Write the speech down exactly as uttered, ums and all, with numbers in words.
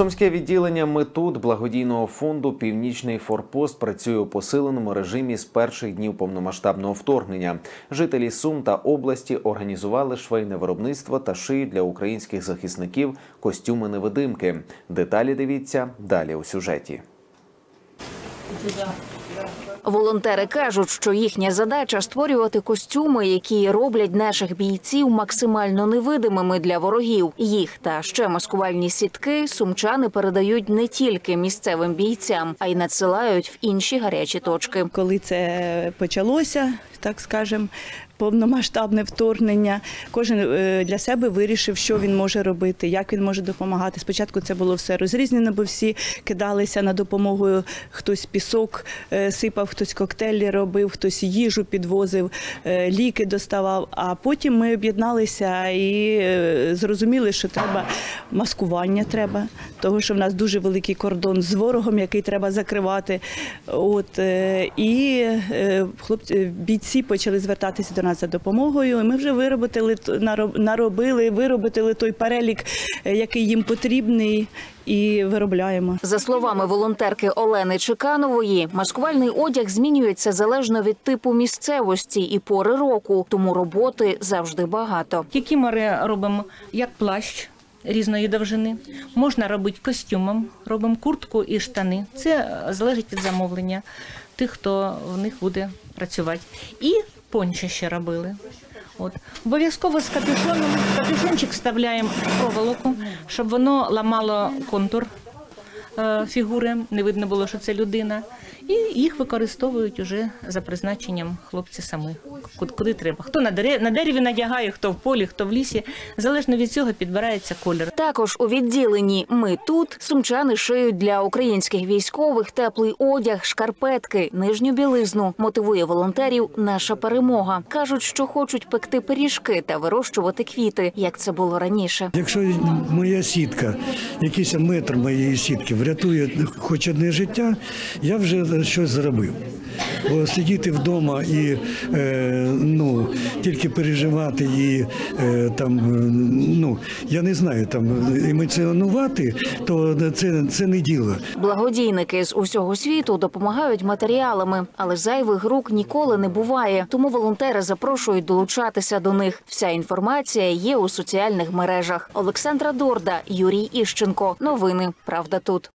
Сумське відділення «Ми тут» благодійного фонду «Північний форпост» працює у посиленому режимі з перших днів повномасштабного вторгнення. Жителі Сум та області організували швейне виробництво та шиють для українських захисників костюми-невидимки. Деталі дивіться далі у сюжеті. Волонтери кажуть, що їхня задача – створювати костюми, які роблять наших бійців максимально невидимими для ворогів. Їх та ще маскувальні сітки сумчани передають не тільки місцевим бійцям, а й надсилають в інші гарячі точки. Коли це почалося, так скажемо, повномасштабне вторгнення, кожен для себе вирішив, що він може робити, як він може допомагати. Спочатку це було все розрізнено, бо всі кидалися на допомогу. Хтось пісок сипав, хтось коктейлі робив, хтось їжу підвозив, ліки доставав. А потім ми об'єдналися і зрозуміли, що треба маскування, треба, тому що в нас дуже великий кордон з ворогом, який треба закривати. От, і хлопці, бійці почали звертатися до нас за допомогою, і ми вже виробили, наробили, виробили той перелік, який їм потрібний, і виробляємо. За словами волонтерки Олени Чеканової, маскувальний одяг змінюється залежно від типу місцевості і пори року, тому роботи завжди багато. Кікімори робимо як плащ різної довжини, можна робити костюмом, робимо куртку і штани. Це залежить від замовлення тих, хто в них буде працювати. І пончо ще робили. Обов'язково з капюшоном, капюшончик вставляємо в проволоку, щоб воно ламало контур фігури, не видно було, що це людина. І їх використовують уже за призначенням хлопці самі, куди треба. Хто на дереві, на дереві надягає, хто в полі, хто в лісі. Залежно від цього підбирається колір. Також у відділенні «Ми тут» сумчани шиють для українських військових теплий одяг, шкарпетки, нижню білизну. Мотивує волонтерів наша перемога. Кажуть, що хочуть пекти пиріжки та вирощувати квіти, як це було раніше. Якщо моя сітка, якийсь метр моєї сітки врятує хоч одне життя, я вже щось зробив. Бо сидіти вдома і е, ну, тільки переживати і е, там, ну, я не знаю, там, емоціонувати, то це, це не діло. Благодійники з усього світу допомагають матеріалами, але зайвих рук ніколи не буває, тому волонтери запрошують долучатися до них. Вся інформація є у соціальних мережах. Олександра Дорда, Юрій Іщенко. Новини «Правда тут».